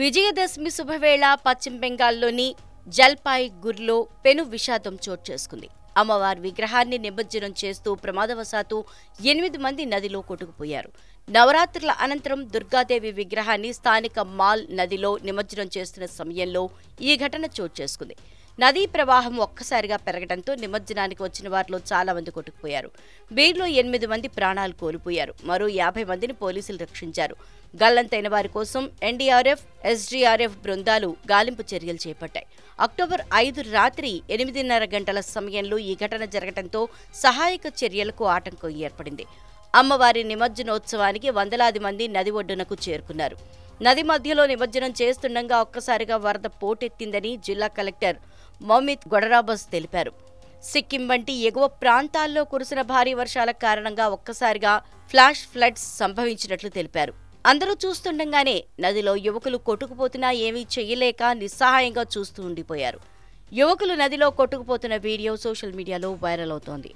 విజయదశమి శుభవేళ పశ్చిమ బెంగాల్లోని జల్పాయిగురిలో పెను విషాదం చోటు చేసుకుంది. అమ్మవారి విగ్రహాన్ని నిమజ్జనం చేస్తూ ప్రమాదవశాత్తు 8 మంది నదిలో కొట్టుకుపోయారు. నవరాత్రుల అనంతరం దుర్గాదేవి విగ్రహాన్ని స్థానిక మాల్ నదిలో నిమజ్జనం చేస్తున్న సమయంలో ఈ ఘటన చోటు చేసుకుంది. నదీ ప్రవాహం ఒక్కసారిగా పెరగడంతో నిమజ్జనానికి వచ్చిన వారిలో చాలా మంది కొట్టుకుపోయారు. వీరిలో 8 మంది ప్రాణాలు కోల్పోయారు. మరో 50 మందిని పోలీసులు రక్షించారు. గల్లంతైన వారి కోసం ఎన్డీఆర్ఎఫ్, ఎస్డీఆర్ఎఫ్ బృందాలు గాలింపు చర్యలు చేపట్టాయి. అక్టోబర్ 5 రాత్రి 8:30 గంటల సమయంలో ఈ ఘటన జరగడంతో సహాయక చర్యలకు ఆటంకం ఏర్పడింది. అమ్మవారి నిమజ్జనోత్సవానికి వందలాది మంది నది ఒడ్డునకు చేరుకున్నారు. నది మధ్యలో నిమజ్జనం చేస్తుండగా ఒక్కసారిగా వరద పోటెత్తిందని జిల్లా కలెక్టర్ మౌమిత్ గొడరాబస్ తెలిపారు. సిక్కిం వంటి ఎగువ ప్రాంతాల్లో కురిసిన భారీ వర్షాల కారణంగా ఒక్కసారిగా ఫ్లాష్ ఫ్లడ్స్ సంభవించినట్లు తెలిపారు. అందరూ చూస్తుండగానే నదిలో యువకులు కొట్టుకుపోతున్నా ఏమీ చేయలేక నిస్సహాయంగా చూస్తూ ఉండిపోయారు. యువకులు నదిలో కొట్టుకుపోతున్న వీడియో సోషల్ మీడియాలో వైరల్ అవుతోంది.